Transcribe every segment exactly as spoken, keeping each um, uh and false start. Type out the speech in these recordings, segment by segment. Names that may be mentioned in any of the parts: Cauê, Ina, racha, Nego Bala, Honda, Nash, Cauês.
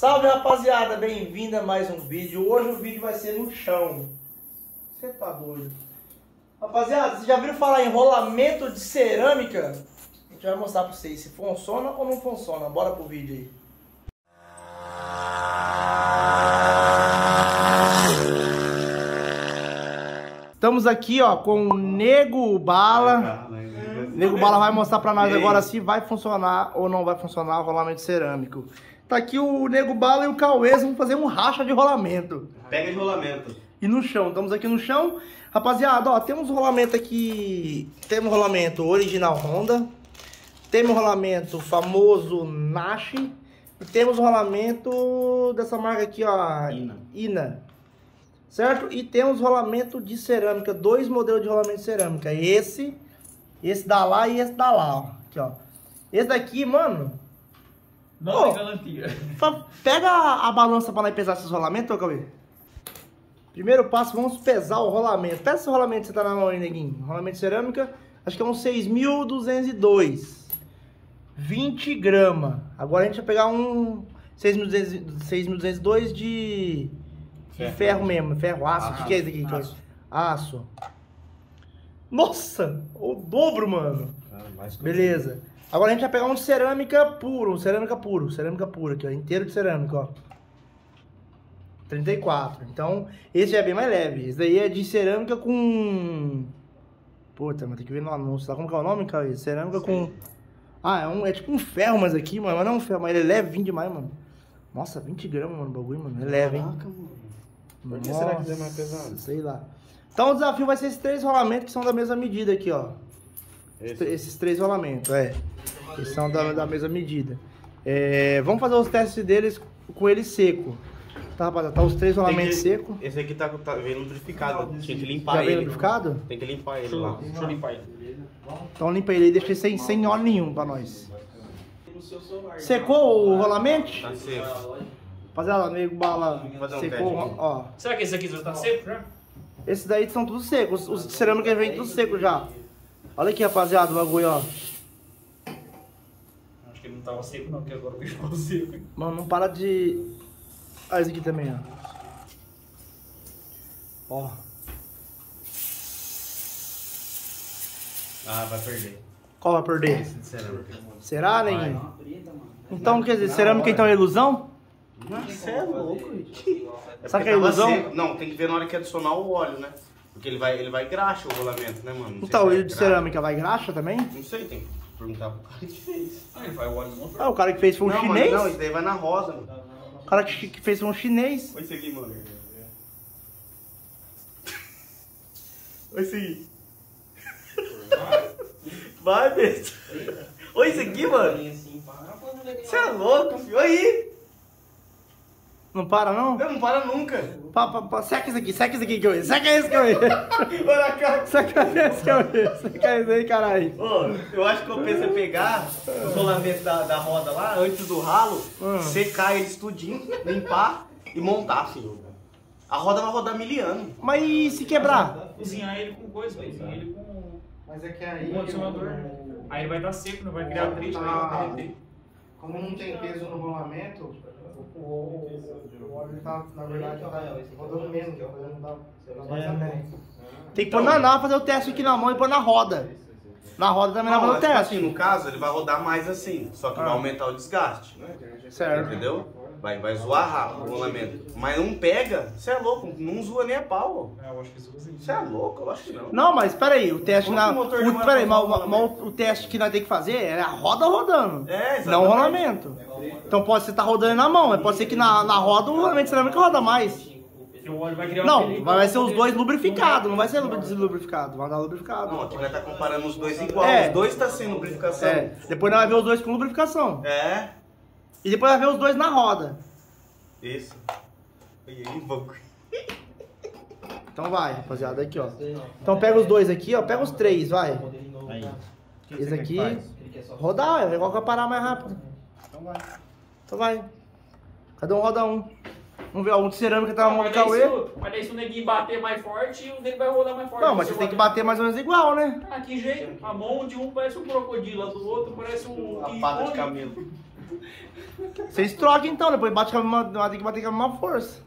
Salve, rapaziada, bem-vinda a mais um vídeo. Hoje o vídeo vai ser no chão. Você tá doido? Rapaziada, vocês já viram falar em rolamento de cerâmica? A gente vai mostrar pra vocês se funciona ou não funciona. Bora pro vídeo aí. Estamos aqui, ó, com o Nego Bala. Nego Bala vai mostrar pra nós agora se vai funcionar ou não vai funcionar o rolamento cerâmico. Tá aqui o Nego Bala e o Cauês, vão fazer um racha de rolamento. Pega de rolamento. E no chão, estamos aqui no chão. Rapaziada, ó, temos um rolamento aqui. Temos um rolamento original Honda. Temos um rolamento famoso Nash. E temos um rolamento dessa marca aqui, ó, Ina. Ina. Certo? E temos rolamento de cerâmica. Dois modelos de rolamento de cerâmica. Esse, esse da lá e esse da lá, ó. Aqui, ó. Esse daqui, mano... Não, oh, é garantia. Pega a, a balança para pesar esses rolamentos, ô Cauê. Primeiro passo, vamos pesar o rolamento. Pesa esse rolamento que você tá na mão aí, neguinho. Rolamento de cerâmica, acho que é um seis mil duzentos e dois. vinte gramas. Agora a gente vai pegar um seis mil duzentos e dois de ferro, de ferro mesmo. Ferro, aço. O que, que é isso aqui, Cauê? Aço. aço. Nossa, o dobro, mano. Ah, mais beleza. Agora a gente vai pegar um de cerâmica puro, cerâmica puro, cerâmica pura aqui, ó, inteiro de cerâmica, ó. trinta e quatro. Então, esse já é bem mais leve. Esse daí é de cerâmica com... Puta, mas tem que ver no anúncio, tá? Como que é o nome, cara? Cerâmica Sim. com... Ah, é, um, é tipo um ferro, mas aqui, mano, mas não é um ferro, mas ele é levinho demais, mano. Nossa, vinte gramas, mano, o bagulho, mano, é leve, hein? Caraca, mano. Por que Nossa, será que é mais pesado? Sei lá. Então o desafio vai ser esses três rolamentos que são da mesma medida aqui, ó. Esse. Esses três rolamentos, é. Eles são da, da mesma medida. É, vamos fazer os testes deles com ele seco. Tá, rapaziada? Tá os três rolamentos secos. Esse aqui tá, tá vendo lubrificado. Tem que limpar Já ele. Vem lubrificado? Tem que limpar ele lá. Deixa eu limpar ele. Então limpa ele e deixa ele sem, sem óleo nenhum pra nós. Secou o rolamento? Tá seco. Rapaziada, Nego Bala secou. Um ó. Será que esse aqui já tá seco já? Esses daí são tudo secos. Os cerâmicos vêm tudo seco já. Olha aqui, rapaziada, o bagulho, ó. Acho que ele não tava seco, não, porque agora o bicho ficou seco. Mano, não para de... Ah, esse aqui também, ó. Ó. Ah, vai perder. Qual vai perder? Esse de cerâmica. Será, neguinho? Então, quer dizer, cerâmica então é ilusão? Nossa, é louco, gente. É Sabe que é ilusão? Seco. Não, tem que ver na hora que adicionar o óleo, né? Porque ele vai, ele vai graxa o rolamento, né, mano? Não então, o de graxa. cerâmica vai graxa também? Não sei, tem que perguntar pro cara que fez. Ah, ele vai o óleo não. Ah, o cara que fez foi um não, chinês? Mano, não, isso daí vai na rosa, mano. O cara que, que fez foi um chinês. Olha isso aqui, mano. Olha isso aqui. Vai, besta. Olha isso aqui, mano. Você é louco, filho. Olha aí. Não para, não? Não, não para nunca. Pa, pa, pa. Seca isso aqui, seca isso aqui, Cauê. Seca isso, Cauê. Seca isso, Cauê. Seca isso aí, caralho. Ô, eu acho que eu pensei em pegar o rolamento da, da roda lá, antes do ralo, hum. secar ele tudinho, limpar e montar, filho. A roda vai rodar miliano. Mas e se quebrar? Cozinhar ele com coisa, cozinhar ele com... Mas é que aí... Um adicionador. Aí ele vai dar seco, não vai criar atriz, vai derreter. Como não tem peso no rolamento... O óleo tá, na verdade, rodando mesmo, que é o óleo não dá. Tem que pôr na nave, fazer o teste aqui na mão e pôr na roda. Na roda também não vai fazer o teste. Assim, no caso, ele vai rodar mais assim, só que ah. vai aumentar o desgaste. Certo. Entendeu? Vai, vai zoar rápido o rolamento. Mas não pega, você é louco, não zoa nem a pau. É, eu acho que você é louco, eu acho que não. Não, mas peraí, o teste na. Peraí, o teste que nós temos que fazer é a roda rodando. É, não o rolamento. Então pode ser que tá rodando na mão, mas pode ser que na, na roda o rolamento de cerâmica roda mais. Não, vai ser os dois lubrificados, não vai ser deslubrificado, vai dar lubrificado. Não, aqui vai estar comparando os dois igual, é. os dois tá sem lubrificação. É. Depois nós vamos ver os dois com lubrificação. É. E depois vai ver os dois na roda. Isso. E aí, bagulho. Então vai, rapaziada, aqui, ó. Então pega os dois aqui, ó, pega os três, vai. Aí. Esse aqui, rodar, é igual que vai parar mais rápido. Então vai. Então vai. Cada um roda um. Vamos ver, ó, um de cerâmica tá na mão do Cauê. Mas daí se o neguinho bater mais forte, o neguinho vai rodar mais forte. Não, mas você tem que bater mais ou menos igual, né? Ah, que jeito. A mão de um parece um crocodilo, a do outro parece um... A pata de camelo. Vocês trocam então, depois bate com a mesma, tem que bater com a mesma força.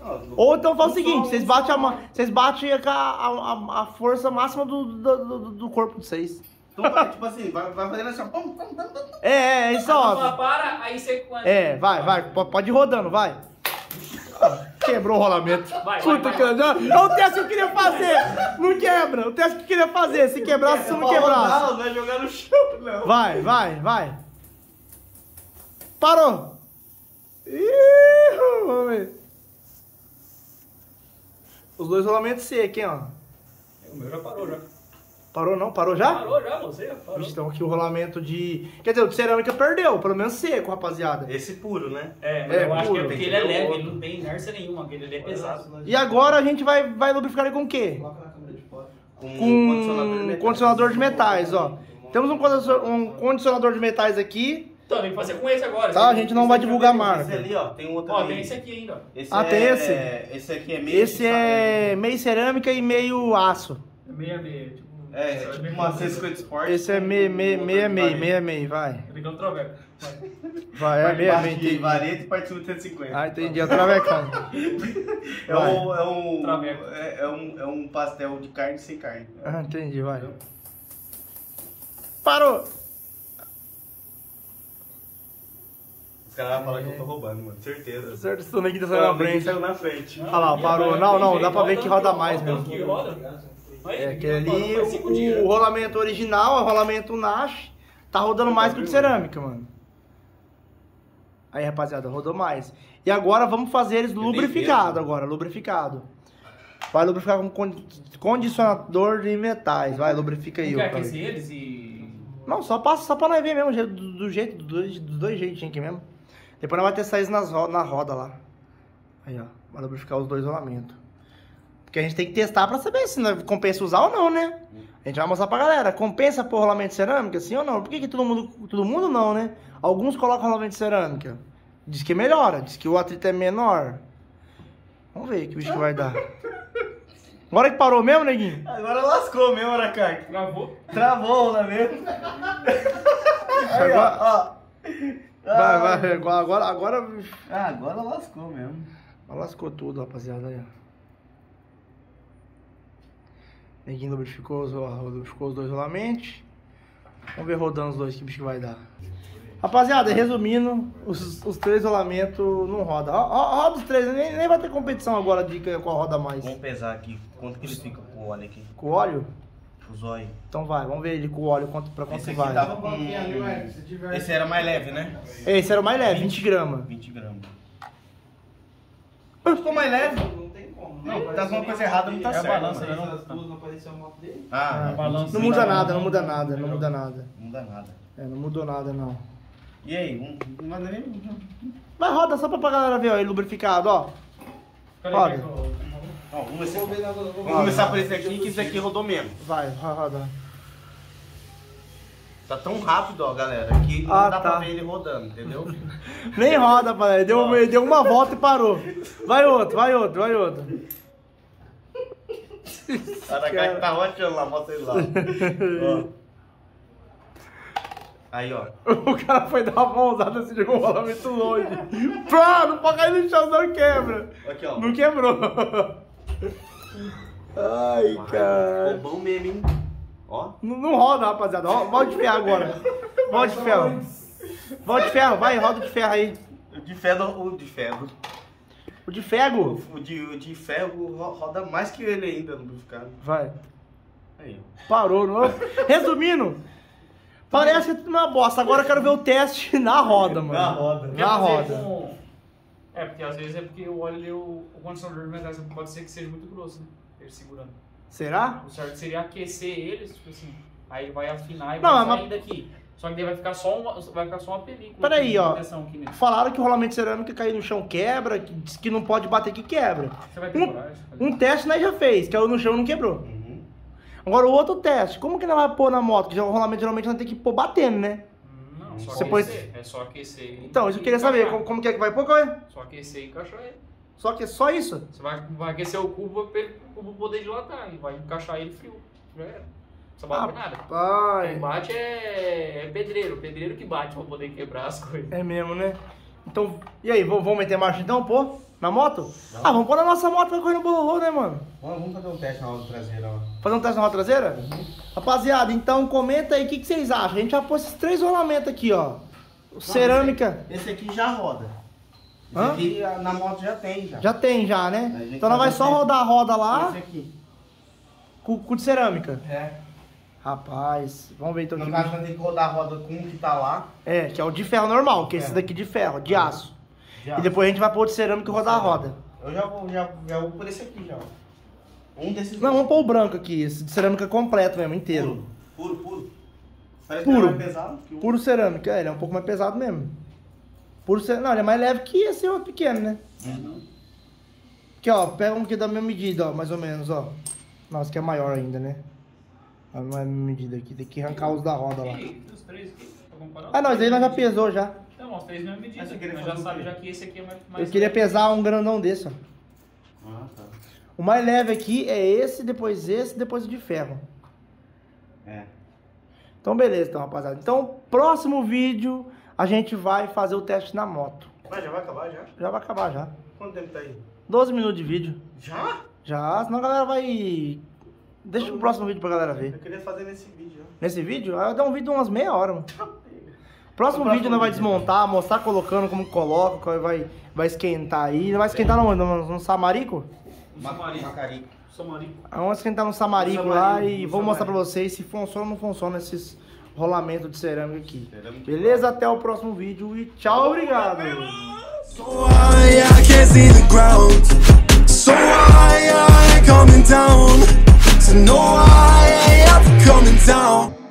Ah, não, ou então faz o seguinte, vocês batem a, vocês batem a, a, a força máxima do, do, do, do corpo de vocês. Então vai, tipo assim, vai, vai fazendo assim, pum, pum, pum, pum. É, é, é isso ó. Para, aí você... É, vai, vai, pode ir rodando, vai. Quebrou o rolamento. Vai, puta vai, vai. Que... É o teste que eu queria fazer. Não quebra. O teste que eu queria fazer. Se quebrasse, se não quebrasse. Não, vai jogar no chão, não. Vai, vai, vai. Parou. Ih, vamos ver. Os dois rolamentos secos, hein, ó. O meu já parou, já. Parou não? Parou já? Parou já, você parou. Então aqui o rolamento de... Quer dizer, o de cerâmica perdeu, pelo menos seco, rapaziada. Esse puro, né? É, mas é, eu puro. Acho que é porque ele é leve, ele não tem inércia nenhuma, aquele ali é pesado. E agora a gente vai, vai lubrificar ele com o quê? Coloca na câmera de fora. Com um condicionador de metais, condicionador de metais ó. Temos um, um condicionador de metais aqui. Então, tem que fazer com esse agora. Tá, a gente não vai divulgar a marca. Esse ali, ó, tem um outro. Ó, tem esse aqui ainda. Ah, tem esse? Esse aqui é meio... Esse é meio cerâmica e meio aço. É meio a meio, tipo... É, é tipo uma seiscentos e cinquenta Sport. Esse é meia, meia, meia, meia, meia, meia, vai. Tá ligando o traveco. Vai, é meia, meia, entendi. Vareta e partiu do trezentos e cinquenta. Ah, entendi, é o travecão. É um, é um, traveco. É, é, um, é um pastel de carne sem carne. Ah, entendi, vai. Parou! Os caras vão falar que eu tô roubando, mano, certeza. Certo, esse também que saiu na frente. Saiu na frente. Olha lá, parou. Não, não, dá pra ver que roda mais mesmo. Que roda? É, aquele ali, o, o rolamento original, o rolamento Nash, tá rodando mais que o de cerâmica, mano. Aí, rapaziada, rodou mais. E agora vamos fazer eles lubrificado agora, lubrificado. Vai lubrificar com condicionador de metais, vai, lubrifica aí. Quer aquecer eles e... Não, só passa, só pra nós ver mesmo, do, do jeito, dos do dois jeitinhos aqui mesmo. Depois nós vamos ter saído nas, na roda lá. Aí, ó, vai lubrificar os dois rolamentos. Porque a gente tem que testar pra saber se compensa usar ou não, né? A gente vai mostrar pra galera. Compensa pôr rolamento de cerâmica, sim ou não? Por que, que todo mundo... Todo mundo não, né? Alguns colocam rolamento de cerâmica. Diz que melhora, diz que o atrito é menor. Vamos ver que bicho que vai dar. Agora que parou mesmo, neguinho? Agora lascou mesmo, Aracaque. Travou? Travou o rolamento. Aí, agora... ó. Vai, vai. Agora... Agora, ah, agora lascou mesmo. Lascou tudo, rapaziada. Aí, ó. Neguinho lubrificou os, lubrificou os dois rolamentos. Vamos ver rodando os dois que bicho que vai dar. Rapaziada, resumindo, os, os três rolamentos não roda. Roda os três, nem, nem vai ter competição agora de qual roda mais. Vamos pesar aqui, quanto que ele fica com o óleo aqui. Com o óleo? Com o óleo. Então vai, vamos ver ele com o óleo, quanto, pra quanto vai. Tava com... Esse era mais leve, né? Esse era o mais leve, vinte gramas. vinte gramas. Ficou mais leve? Não, tá alguma coisa errada, não tá certo. É a balança, né? Não apareceu a moto dele. Ah, a balança. Não muda nada, não muda nada, não muda nada. Não muda nada. É, não mudou nada, não. E aí? Não manda nem... Vai, roda só pra galera ver, ó, ele lubrificado, ó. Roda. Vamos começar por esse aqui, que esse aqui rodou mesmo. Vai, roda. Tá tão rápido, ó, galera, que não ah, dá tá. pra ver ele rodando, entendeu? Nem roda, galera. Deu, deu uma volta e parou. Vai outro, vai outro, vai outro. Caraca, tá roteando lá, bota ele lá. Ó. Aí, ó. O cara foi dar uma mãozada assim de rolar muito longe. Pá, não pode cair no chão, não quebra. Aqui, ó. Não quebrou. Ai, cara. Ficou bom mesmo, hein? Ó. Não, não roda, rapaziada. Volta de ferro agora. Volta de ferro. Volta de ferro, vai, roda de ferro aí. O de ferro ou de ferro? O de ferro? O de, o de ferro roda mais que ele ainda no lubrificado. Vai. Aí. Parou, não? Resumindo, parece que é tudo uma bosta. Agora eu quero ver o teste na roda, mano. Na roda. Na roda. Com... É, porque às vezes é porque o óleo, o condicionador de metais pode ser que seja muito grosso, né? Ele segurando. Será? O certo seria aquecer eles, tipo assim, aí vai afinar e não, vai sair mas... daqui. Só que daí vai ficar só uma, vai ficar só uma película. Peraí, ó, aqui falaram que o rolamento de cerâmica caiu no chão quebra, que diz que não pode bater que quebra. Você vai ter um, coragem, um teste nós já fez, caiu no chão e não quebrou. Uhum. Agora o outro teste, como que nós vai pôr na moto? Que já o rolamento geralmente nós tem que pôr batendo, né? Não, só você aquecer, pôs... é só aquecer. Então, isso eu queria encaixar. Saber, como, como que é que vai pôr, Cauê? Só aquecer e encaixar ele. Só que só isso? Você vai, vai aquecer o cubo para o cubo poder dilatar e vai encaixar ele frio. Já era. Só bate ah, pra nada. Pai. Quem bate é, é pedreiro, pedreiro que bate pra poder quebrar as coisas. É mesmo, né? Então, e aí, vamos meter marcha então, pô? Na moto? Não. Ah, vamos pôr na nossa moto pra correr no bololô, né, mano? Vamos, vamos fazer um teste na roda traseira, ó. Fazer um teste na roda traseira? Uhum. Rapaziada, então comenta aí o que, que vocês acham. A gente já pôs esses três rolamentos aqui, ó. Não, cerâmica. Esse aqui já roda. Esse Hã? aqui na moto já tem, já. Já tem, já, né? Então ela vai só tempo. rodar a roda lá. Esse aqui. Com, com de cerâmica. É. Rapaz, vamos ver então. Não vai ter que rodar a roda com o que tá lá. É, que é o de ferro normal, que é esse daqui de ferro, de aço. De aço. E depois a gente vai pôr o de cerâmica e rodar a roda. Eu já vou, já, já vou por esse aqui já. Um desses. Não, dois. Vamos pôr o branco aqui, esse de cerâmica completo mesmo, inteiro. Puro, puro, puro. Parece puro. Que ele é mais pesado que o... Puro cerâmica, é, ele é um pouco mais pesado mesmo. Puro cerâmica. Não, ele é mais leve que esse outro pequeno, né? Uhum. Aqui, ó, pega um que dá a mesma medida, ó, mais ou menos, ó. Nossa, que é maior ainda, né? Não é medida aqui, tem que arrancar os da roda lá. E os três aqui, pra comparar? Ah, não, esse aí nós já pesou já. Não, os três não é medida. Mas nós já sabe já que esse aqui é mais, mais Eu queria leve. pesar um grandão desse, ó. Ah, tá. O mais leve aqui é esse, depois esse, depois o de ferro. É. Então, beleza, então, rapaziada. Então, próximo vídeo, a gente vai fazer o teste na moto. Mas já vai acabar, já? Já vai acabar, já. Quanto tempo tá aí? doze minutos de vídeo. Já? Já, senão a galera vai... Deixa o próximo vídeo pra galera ver. Eu queria fazer nesse vídeo. Ó. Nesse vídeo? Ah, dá um vídeo de umas meia hora, mano. Próximo vídeo nós vai desmontar, mostrar colocando como coloca, vai, vai esquentar aí. Não vai esquentar não, no, no Samarico? Samarico. Samarico. Samarico. Vamos esquentar no Samarico, Samarico lá e Samarico. vou mostrar pra vocês se funciona ou não funciona esses rolamentos de cerâmica aqui. Cerâmica. Beleza? Até o próximo vídeo e tchau, obrigado! So no, I am coming down.